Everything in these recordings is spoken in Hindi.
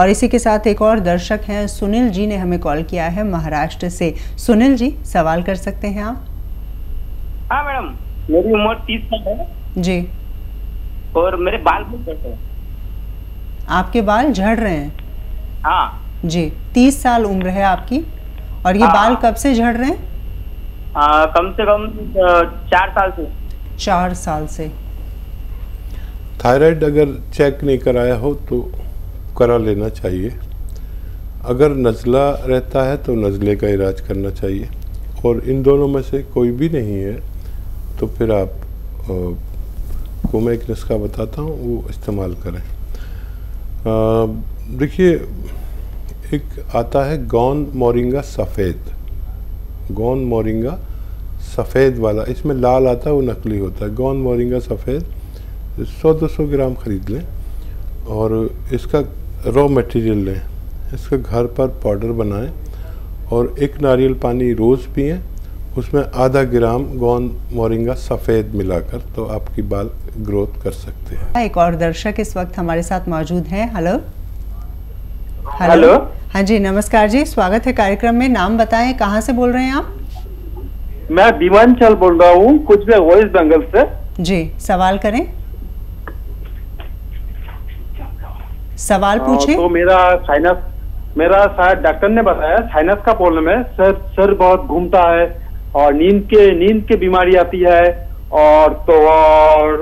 और इसी के साथ एक और दर्शक हैं सुनील जी ने हमें कॉल किया है महाराष्ट्र से। सुनील जी सवाल कर सकते हैं आप। हाँ मैडम, मेरी उम्र 30 साल है जी और मेरे बाल भी झड़ रहे हैं। आपके बाल झड़ रहे हैं? हाँ जी। 30 साल उम्र है आपकी और ये बाल कब से झड़ रहे हैं? कम से कम 4 साल से। 4 साल से। थायराइड अगर चेक नहीं कराया हो तो करा लेना चाहिए। अगर नज़ला रहता है तो नज़ले का इलाज करना चाहिए और इन दोनों में से कोई भी नहीं है तो फिर आपको मैं एक नुस्खा बताता हूँ, वो इस्तेमाल करें। देखिए एक आता है गोंदमोरिंगा सफ़ेद, गोंदमोरिंगा सफ़ेद वाला, इसमें लाल आता है वो नकली होता है। गोंदमोरिंगा सफ़ेद 100-200 ग्राम ख़रीद लें और इसका रॉ मटेरियल लें, इसका घर पर पाउडर बनाएं और एक नारियल पानी रोज़ पिएं, उसमें आधा ग्राम गोंदमोरिंगा सफ़ेद मिलाकर, तो आपकी बाल ग्रोथ कर सकते हैं। एक और दर्शक इस वक्त हमारे साथ मौजूद हैं। Hello hello. हाँ जी नमस्कार जी, स्वागत है कार्यक्रम में। नाम बताएं, कहाँ से बोल रहे हैं आप? मैं दीवानचल बोल रहा हूँ कुछ में वॉइस बंगल से जी। सवाल करें, सवाल पूछें। तो मेरा डॉक्टर ने बताया साइनस का प्रॉब्लम है, सर बहुत घूमता है और नींद के बीमारी आती है और तो और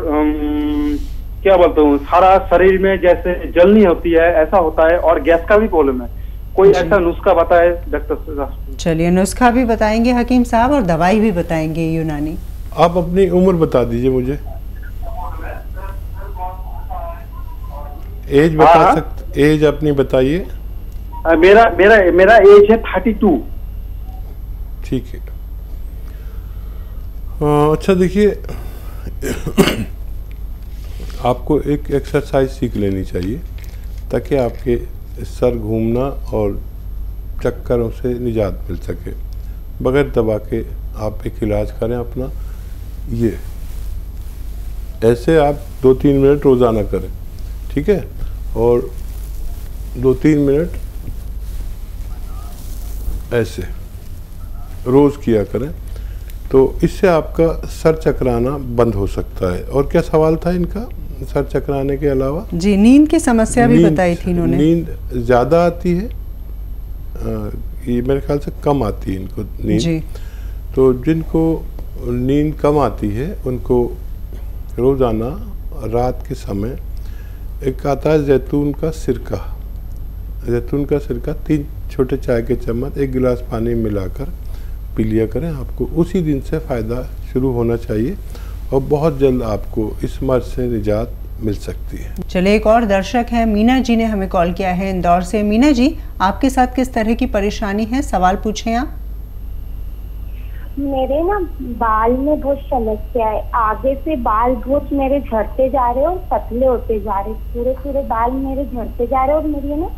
क्या बोलता हूँ, सारा शरीर में जैसे जलनी होती है ऐसा होता है और गैस का भी प्रॉब्लम है। कोई ऐसा नुस्खा बताए डॉक्टर साहब। चलिए नुस्खा भी बताएंगे हकीम साहब और दवाई भी बताएंगे यूनानी। आप अपनी उम्र बता दीजिए मुझे, एज बता सकते, एज अपनी बताइए। मेरा एज है 32। ठीक है। अच्छा देखिए आपको एक एक्सरसाइज सीख लेनी चाहिए ताकि आपके सर घूमना और चक्करों से निजात मिल सके। बगैर दवा के आप एक इलाज करें अपना, ये ऐसे आप 2-3 मिनट रोज़ाना करें, ठीक है? और 2-3 मिनट ऐसे रोज़ किया करें तो इससे आपका सर चकराना बंद हो सकता है। और क्या सवाल था इनका? सर चकराने के अलावा जी नींद की समस्या भी बताई थी इन्होंने। नींद ज़्यादा आती है, ये मेरे ख्याल से कम आती है इनको नींद जी। तो जिनको नींद कम आती है उनको रोज़ाना रात के समय एक आता है जैतून का सिरका, जैतून का सिरका 3 छोटे चाय के चम्मच 1 गिलास पानी में मिलाकर पी लिया करें। आपको उसी दिन से फ़ायदा शुरू होना चाहिए और बहुत जल्द आपको इस मर्ज से निजात मिल सकती है। चलिए एक और दर्शक हैं मीना जी ने हमें कॉल किया है इंदौर से। मीना जी आपके साथ किस तरह की परेशानी है, सवाल पूछें आप। मेरे ना बाल में बहुत समस्या है, आगे से बाल बहुत मेरे झड़ते जा रहे और पतले होते जा रहे, पूरे बाल मेरे झड़ते जा रहे और मेरी ना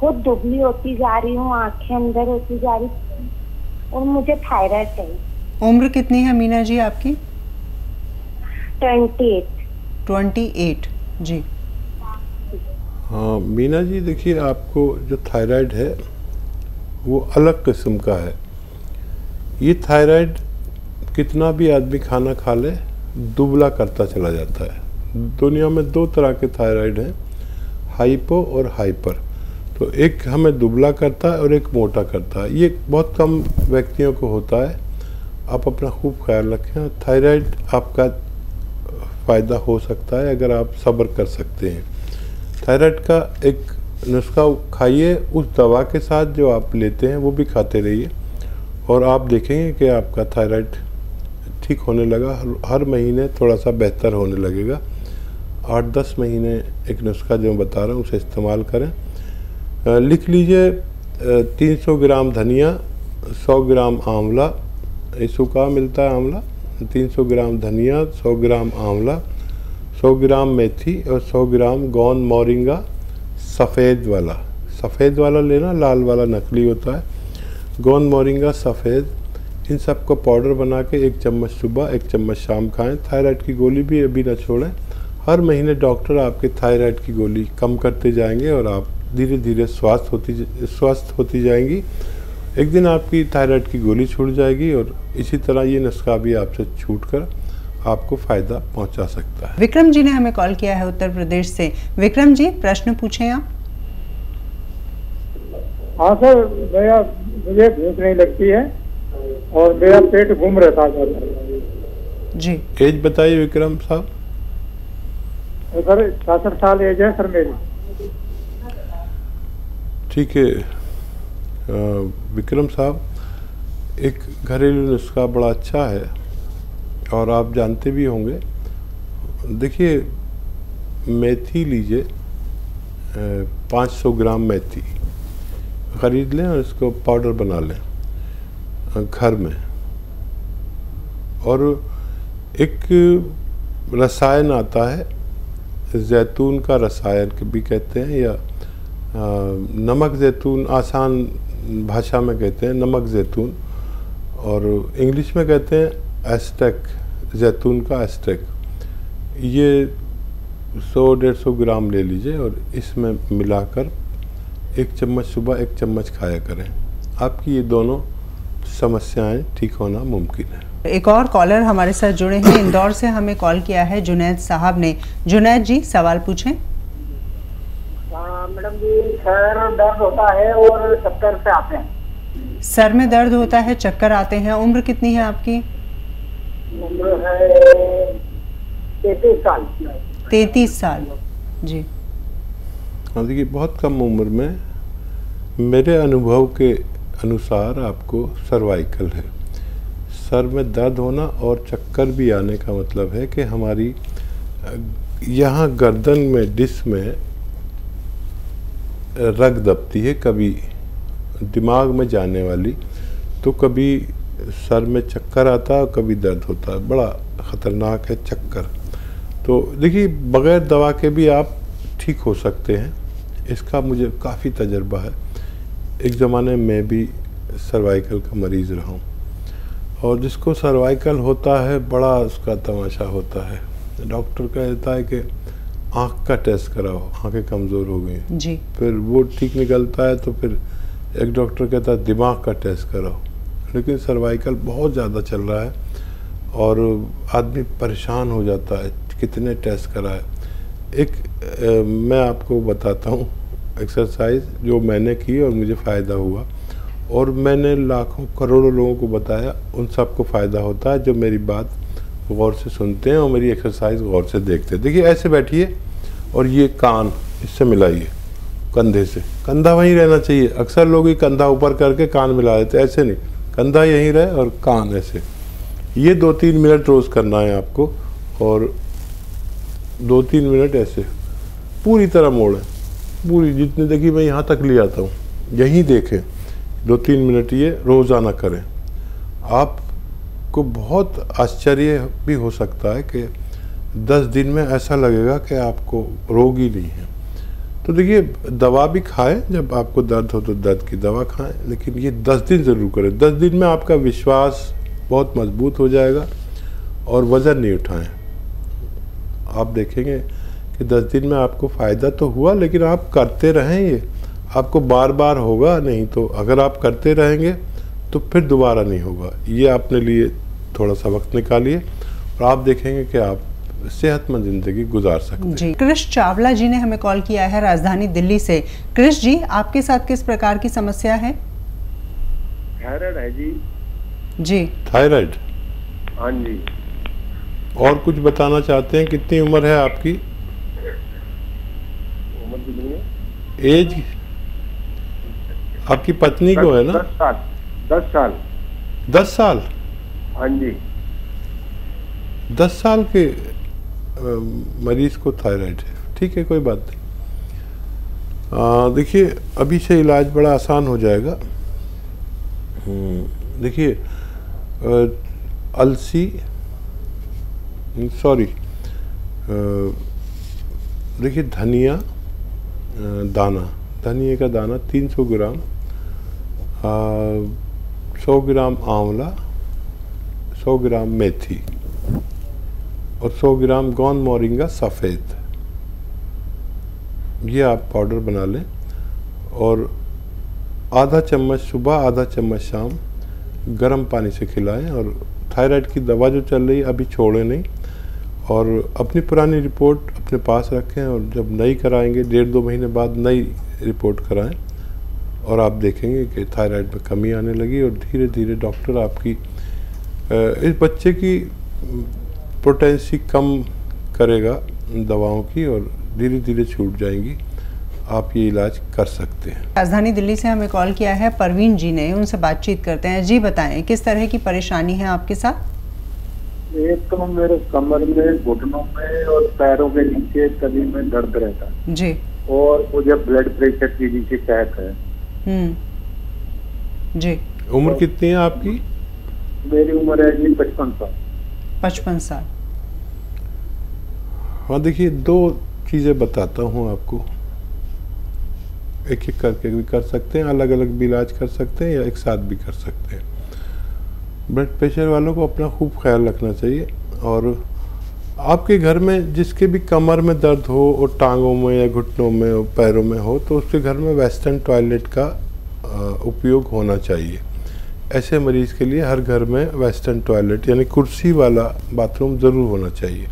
बहुत दुबली होती जा रही हूँ, आंखें अंदर होती जा रही और मुझे थायराइड है। उम्र कितनी है मीना जी आपकी? 28। 28 जी। हाँ मीना जी देखिए आपको जो थायराइड है वो अलग किस्म का है। ये थायराइड कितना भी आदमी खाना खा ले दुबला करता चला जाता है। दुनिया में 2 तरह के थायराइड हैं, हाइपो और हाइपर। तो एक हमें दुबला करता है और एक मोटा करता है। ये बहुत कम व्यक्तियों को होता है। आप अपना खूब ख्याल रखें। थायराइड आपका फ़ायदा हो सकता है अगर आप सब्र कर सकते हैं। थायराइड का एक नुस्खा खाइए उस दवा के साथ जो आप लेते हैं, वो भी खाते रहिए और आप देखेंगे कि आपका थायराइड ठीक होने लगा। हर महीने थोड़ा सा बेहतर होने लगेगा। 8-10 महीने एक नुस्खा जो मैं बता रहा हूँ उसे इस्तेमाल करें। लिख लीजिए 300 ग्राम धनिया, 100 ग्राम आंवला, सूखा मिलता है आंवला, 300 ग्राम धनिया, 100 ग्राम आंवला, 100 ग्राम मेथी और 100 ग्राम गोंदमोरिंगा सफ़ेद वाला। सफ़ेद वाला लेना, लाल वाला नकली होता है। गोंदमोरिंगा सफ़ेद, इन सब को पाउडर बना के 1 चम्मच सुबह 1 चम्मच शाम खाएं। थायराइड की गोली भी अभी न छोड़ें, हर महीने डॉक्टर आपके थायराइड की गोली कम करते जाएंगे और आप धीरे धीरे स्वस्थ होती जाएंगी। एक दिन आपकी थायराइड की गोली छूट जाएगी और इसी तरह ये नुस्खा भी आपसे छूट कर आपको फ़ायदा पहुंचा सकता है। विक्रम जी ने हमें कॉल किया है उत्तर प्रदेश से। विक्रम जी, प्रश्न पूछें आप। हाँ सर, मुझे भूख नहीं लगती है और मेरा पेट घूम रहता है जी। एज बताइए विक्रम साहब। सर 66 साल एज है सर मेरी। ठीक है विक्रम साहब, एक घरेलू नुस्खा बड़ा अच्छा है और आप जानते भी होंगे। देखिए, मेथी लीजिए, 500 ग्राम मेथी ख़रीद लें और इसको पाउडर बना लें घर में। और एक रसायन आता है, जैतून का रसायन भी कहते हैं, या नमक जैतून, आसान भाषा में कहते हैं नमक जैतून, और इंग्लिश में कहते हैं एस्टेक, जैतून का एस्टेक। ये 100-150 ग्राम ले लीजिए और इसमें मिलाकर 1 चम्मच सुबह 1 चम्मच खाया करें। आपकी ये दोनों समस्याएं ठीक होना मुमकिन है। एक और कॉलर हमारे साथ जुड़े हैं, इंदौर से हमें कॉल किया है जुनैद साहब ने। जुनैद जी, सवाल पूछें। मैडम जी, सर दर्द होता है और चक्कर से आते हैं। सर में दर्द होता है, चक्कर आते हैं। उम्र कितनी है आपकी? उम्र है 33 साल। 33 साल जी। हाँ देखिए, बहुत कम उम्र में मेरे अनुभव के अनुसार आपको सर्वाइकल है। सर में दर्द होना और चक्कर भी आने का मतलब है कि हमारी यहाँ गर्दन में, डिस्क में रग दबती है, कभी दिमाग में जाने वाली, तो कभी सर में चक्कर आता है, कभी दर्द होता है। बड़ा ख़तरनाक है चक्कर। तो देखिए, बग़ैर दवा के भी आप ठीक हो सकते हैं, इसका मुझे काफ़ी तजर्बा है। एक ज़माने में भी सर्वाइकल का मरीज़ रहा हूँ, और जिसको सर्वाइकल होता है बड़ा उसका तमाशा होता है। डॉक्टर कहता है कि आँख का टेस्ट कराओ, आँखें कमज़ोर हो गई जी, फिर वो ठीक निकलता है। तो फिर एक डॉक्टर कहता है दिमाग का टेस्ट कराओ, लेकिन सर्वाइकल बहुत ज़्यादा चल रहा है और आदमी परेशान हो जाता है, कितने टेस्ट कराए। एक मैं आपको बताता हूँ एक्सरसाइज जो मैंने की और मुझे फ़ायदा हुआ, और मैंने लाखों करोड़ों लोगों को बताया, उन सबको फ़ायदा होता है जो मेरी बात गौर से सुनते हैं और मेरी एक्सरसाइज गौर से देखते हैं। देखिए, ऐसे बैठिए और ये कान इससे मिलाइए, कंधे से, कंधा वहीं रहना चाहिए। अक्सर लोग ही कंधा ऊपर करके कान मिला देते हैं, ऐसे नहीं, कंधा यहीं रहे और कान ऐसे। ये 2-3 मिनट रोज़ करना है आपको, और 2-3 मिनट ऐसे पूरी तरह मोड़ें, पूरी जितनी देखी मैं यहाँ तक ले आता हूँ, यहीं देखें 2-3 मिनट, ये रोज़ाना करें। आप को बहुत आश्चर्य भी हो सकता है कि 10 दिन में ऐसा लगेगा कि आपको रोग ही नहीं है। तो देखिए, दवा भी खाएं, जब आपको दर्द हो तो दर्द की दवा खाएं, लेकिन ये 10 दिन ज़रूर करें। 10 दिन में आपका विश्वास बहुत मजबूत हो जाएगा और वज़न नहीं उठाएं। आप देखेंगे कि 10 दिन में आपको फ़ायदा तो हुआ, लेकिन आप करते रहें, ये आपको बार बार होगा नहीं। तो अगर आप करते रहेंगे तो फिर दोबारा नहीं होगा। ये आपने लिए थोड़ा सा वक्त निकालिए और आप देखेंगे कि आप सेहतमंद ज़िंदगी गुजार सकते हैं जी। कृष्ण चावला जी ने हमें कॉल किया है राजधानी दिल्ली से। कृष्ण जी, आपके साथ किस प्रकार की समस्या है? थायराइड है जी। जी, थायराइड। हाँ जी। और कुछ बताना चाहते हैं? कितनी उम्र है आपकी? उम्र कितनी है? एज आपकी पत्नी को है ना? 10 साल। 10 साल? हाँ जी। 10 साल के मरीज को थायराइड है। ठीक है, कोई बात नहीं। देखिए, अभी से इलाज बड़ा आसान हो जाएगा। देखिए, धनिया दाना, धनिया का दाना 300 ग्राम, 100 ग्राम आंवला, 100 ग्राम मेथी और 100 ग्राम गोंदमोरिंगा सफ़ेद, ये आप पाउडर बना लें। और आधा चम्मच सुबह आधा चम्मच शाम गर्म पानी से खिलाएं। और थायराइड की दवा जो चल रही है अभी छोड़ें नहीं, और अपनी पुरानी रिपोर्ट अपने पास रखें, और जब नई कराएंगे 1.5-2 महीने बाद नई रिपोर्ट कराएं, और आप देखेंगे कि थायराइड में कमी आने लगी। और धीरे धीरे डॉक्टर आपकी इस बच्चे की पोटेंसी कम करेगा दवाओं की, और धीरे धीरे छूट जाएंगी। आप ये इलाज कर सकते हैं। राजधानी दिल्ली से हमें कॉल किया है परवीन जी ने, उनसे बातचीत करते हैं। जी बताएं, किस तरह की परेशानी है आपके साथ? एक तो मेरे कमर में, घुटनों में और पैरों के नीचे तली में दर्द रहता है जी, और मुझे ब्लड प्रेशर की नीचे चेक है। जी उम्र कितनी है आपकी? मेरी उम्र है जी 55 साल। 55 साल। हाँ देखिए, दो चीजें बताता हूँ आपको, एक एक करके भी कर सकते हैं, अलग अलग भी इलाज कर सकते हैं, या एक साथ भी कर सकते हैं। ब्लड प्रेशर वालों को अपना खूब ख्याल रखना चाहिए। और आपके घर में जिसके भी कमर में दर्द हो और टांगों में या घुटनों में और पैरों में हो, तो उसके घर में वेस्टर्न टॉयलेट का उपयोग होना चाहिए। ऐसे मरीज़ के लिए हर घर में वेस्टर्न टॉयलेट यानी कुर्सी वाला बाथरूम ज़रूर होना चाहिए,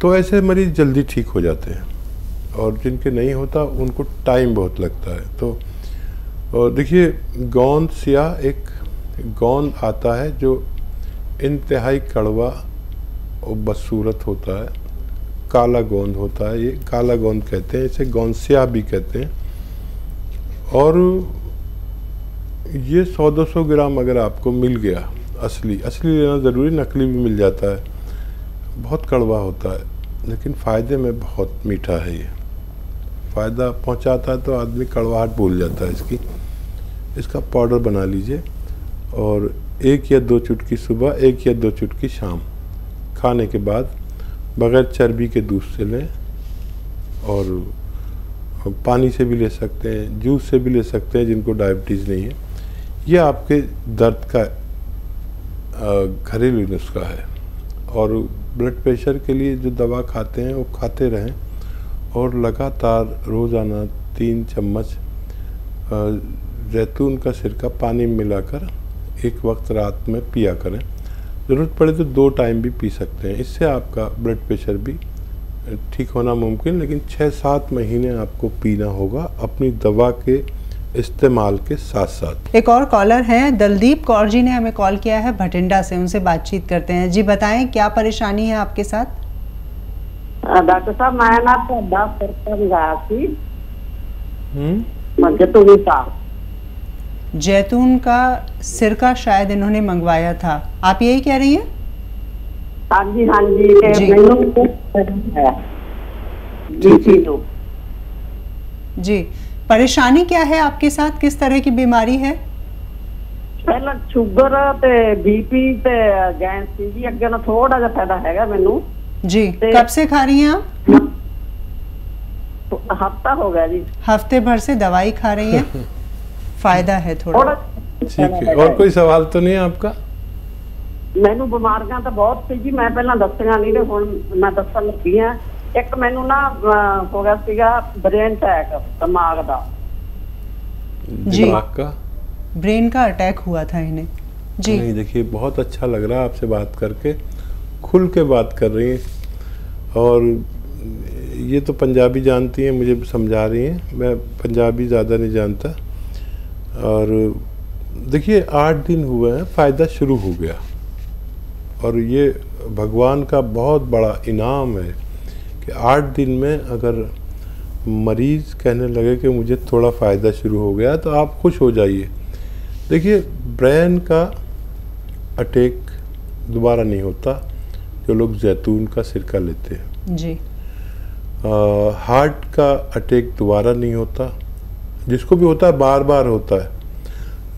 तो ऐसे मरीज़ जल्दी ठीक हो जाते हैं। और जिनके नहीं होता उनको टाइम बहुत लगता है। तो देखिए, गोंदसियाह एक गोंद आता है जो इंतहाई कड़वा और बदसूरत होता है, काला गोंद होता है, ये काला गोंद कहते हैं, इसे गोंदसियाह भी कहते हैं। और ये 100-200 ग्राम अगर आपको मिल गया, असली लेना ज़रूरी, नकली भी मिल जाता है, बहुत कड़वा होता है लेकिन फ़ायदे में बहुत मीठा है। ये फ़ायदा पहुंचाता है तो आदमी कड़वाहट भूल जाता है इसकी। इसका पाउडर बना लीजिए और 1 या 2 चुटकी सुबह, 1 या 2 चुटकी शाम खाने के बाद, बग़ैर चर्बी के दूध से लें, और पानी से भी ले सकते हैं, जूस से भी ले सकते हैं जिनको डायबिटीज़ नहीं है। यह आपके दर्द का घरेलू नुस्खा है। और ब्लड प्रेशर के लिए जो दवा खाते हैं वो खाते रहें, और लगातार रोज़ाना 3 चम्मच जैतून का सिरका पानी में मिलाकर एक वक्त रात में पिया करें। ज़रूरत पड़े तो 2 टाइम भी पी सकते हैं। इससे आपका ब्लड प्रेशर भी ठीक होना मुमकिन, लेकिन 6-7 महीने आपको पीना होगा अपनी दवा के इस्तेमाल के साथ साथ। एक और कॉलर हैं, दलदीप कौर जी ने हमें कॉल किया है भटिंडा से, उनसे बातचीत करते हैं। जी बताएं, क्या परेशानी है आपके साथ? डॉक्टर साहब, मैं ना जैतून का सिरका शायद इन्होंने मंगवाया था, आप यही कह रही हैं? हाँ जी, हाँ जी, जी जी। परेशानी क्या है आपके साथ, किस तरह की बीमारी है? पहला शुगर ते बीपी ते गैस सी जी, अगे ना थोड़ा जा फायदा हैगा मेनू जी। कब से खा रही हैं आप? तो हफ्ता हो गया जी, हफ्ते भर से दवाई खा रही हैं। फायदा है थोड़ा, ठीक है। और कोई सवाल तो नहीं है आपका? मैनू बीमारियां तो बहुत सी जी, मैं पहला दसिया नहीं ने हुण मैं दसन लगी हां। एक मैनू ना हो गया सीगा ब्रेन अटैक, दिमाग दा जी, दिमाग का ब्रेन का अटैक हुआ था इन्हें जी। नहीं देखिए, बहुत अच्छा लग रहा है आपसे बात करके, खुल के बात कर रही हैं। और ये तो पंजाबी जानती हैं, मुझे समझा रही हैं, मैं पंजाबी ज़्यादा नहीं जानता। और देखिए 8 दिन हुए हैं, फ़ायदा शुरू हो गया, और ये भगवान का बहुत बड़ा इनाम है कि 8 दिन में अगर मरीज़ कहने लगे कि मुझे थोड़ा फ़ायदा शुरू हो गया, तो आप खुश हो जाइए। देखिए ब्रेन का अटैक दोबारा नहीं होता जो लोग जैतून का सिरका लेते हैं जी। हार्ट का अटैक दोबारा नहीं होता, जिसको भी होता है बार बार होता है,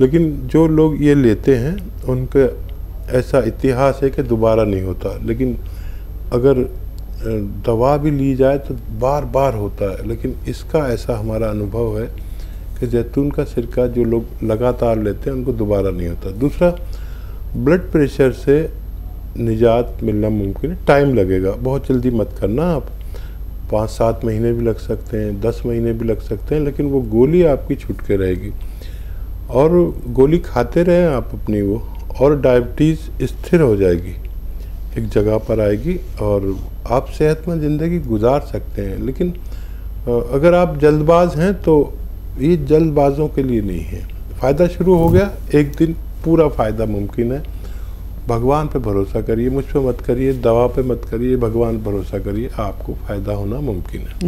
लेकिन जो लोग ये लेते हैं उनका ऐसा इतिहास है कि दोबारा नहीं होता। लेकिन अगर दवा भी ली जाए तो बार बार होता है, लेकिन इसका ऐसा हमारा अनुभव है कि जैतून का सिरका जो लोग लगातार लेते हैं उनको दोबारा नहीं होता। दूसरा, ब्लड प्रेशर से निजात मिलना मुमकिन है, टाइम लगेगा, बहुत जल्दी मत करना आप। 5-7 महीने भी लग सकते हैं, 10 महीने भी लग सकते हैं, लेकिन वो गोली आपकी छूट के रहेगी और गोली खाते रहें आप अपनी वो, और डायबिटीज़ स्थिर हो जाएगी, एक जगह पर आएगी और आप सेहतमंद ज़िंदगी गुजार सकते हैं। लेकिन अगर आप जल्दबाज हैं तो ये जल्दबाजों के लिए नहीं है। फ़ायदा शुरू हो गया, एक दिन पूरा फ़ायदा मुमकिन है। भगवान पे भरोसा करिए, मुझ पे मत करिए, दवा पे मत करिए, भगवान भरोसा करिए, आपको फ़ायदा होना मुमकिन है।